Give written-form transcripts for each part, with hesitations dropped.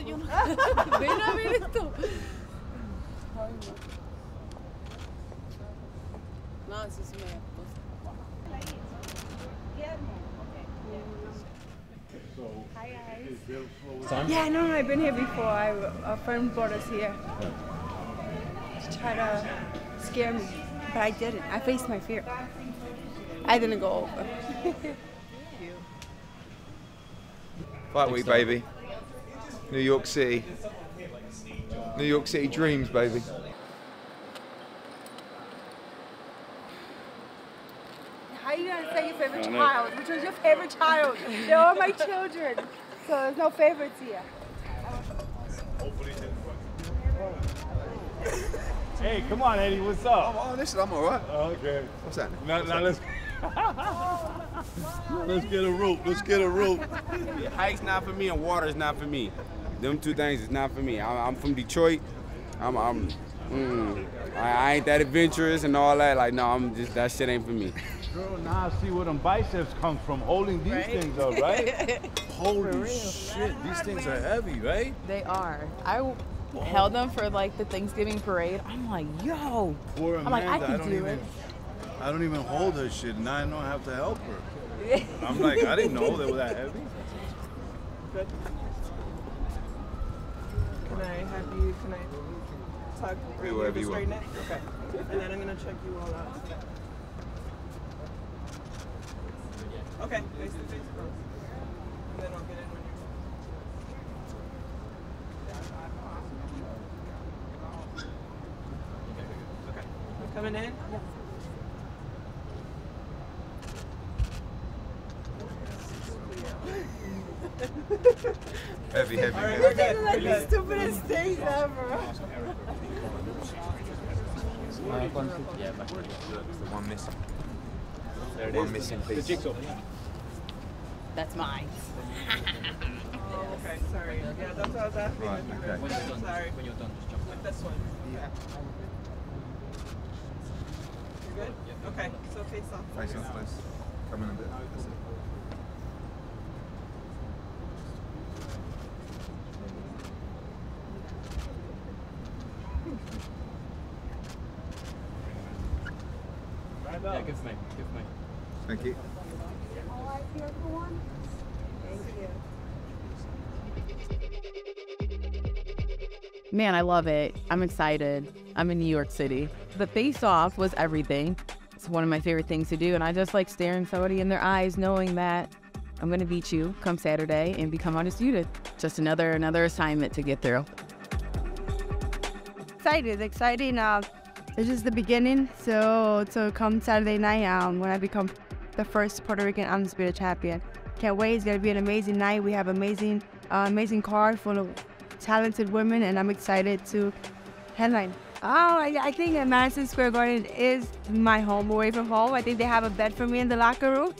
no, yo no. Ven a ver esto. No, eso sí me da cosa. Yeah, no, I've been here before. A friend brought us here to try to scare me, but I didn't. I faced my fear. I didn't go over. Fight week, baby. New York City. New York City dreams, baby. How are you going to say your favorite child? Which was your favorite child? They're all my children. So there's no favorites here. Hey, come on, Eddie, what's up? Oh, listen, I'm all right. Oh, okay. What's that? Now let's... Let's get a rope, let's get a rope. Hike's not for me and water's not for me. Them two things is not for me. I'm from Detroit. I ain't that adventurous and all that. Like, no, I'm just, that shit ain't for me. Girl, now I see where them biceps come from, holding these things up, right? Holy shit, these things are heavy, right? They are. I held them for like the Thanksgiving parade. I'm like, yo. Poor Amanda, I can do it. I don't even hold her shit, and I don't have to help her. I'm like, I didn't know they were that heavy. Can I talk to you right now? Okay. And then I'm gonna check you all out. Okay. Face to face first. And then I'll get in when you're. Okay. You coming in? Yeah. Heavy, heavy, heavy. This is like the stupidest thing ever. Yeah, back here. There's the one missing. There it is. One missing piece. The jigsaw. That's mine. Okay, sorry. Yeah, that's what I was asking. Right, okay. When you're done, sorry. When you're done, just jump. With this one. Yeah. You're good? Yeah. Okay, so face off. Face off, please. Come in a bit. That's it. Yeah, good snake. Good snake. Thank you. All right for everyone? Thank you. Man, I love it. I'm excited. I'm in New York City. The face-off was everything. It's one of my favorite things to do, and I just like staring somebody in their eyes, knowing that I'm going to beat you come Saturday and become undisputed. Just another assignment to get through. Excited, exciting. It's just the beginning, so come Saturday night when I become the first Puerto Rican undisputed champion. Can't wait, it's gonna be an amazing night. We have amazing, amazing card full of talented women, and I'm excited to headline. Oh, I think that Madison Square Garden is my home, away from home. I think they have a bed for me in the locker room.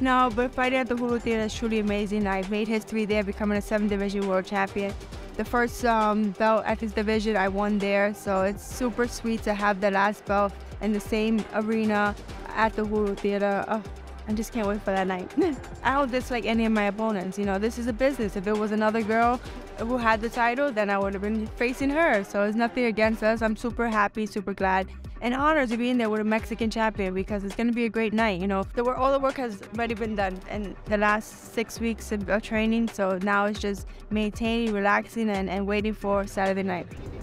No, but Friday at the Hulu Theater is truly amazing. I've made history there, becoming a 7th division world champion. The first belt at this division I won there, so it's super sweet to have the last belt in the same arena at the Hulu Theater. Oh, I just can't wait for that night. I don't dislike any of my opponents. You know, this is a business. If it was another girl who had the title, then I would have been facing her. So it's nothing against us. I'm super happy, super glad, and honored to be in there with a Mexican champion because it's going to be a great night. You know, all the work has already been done in the last 6 weeks of training. So now it's just maintaining, relaxing, and waiting for Saturday night.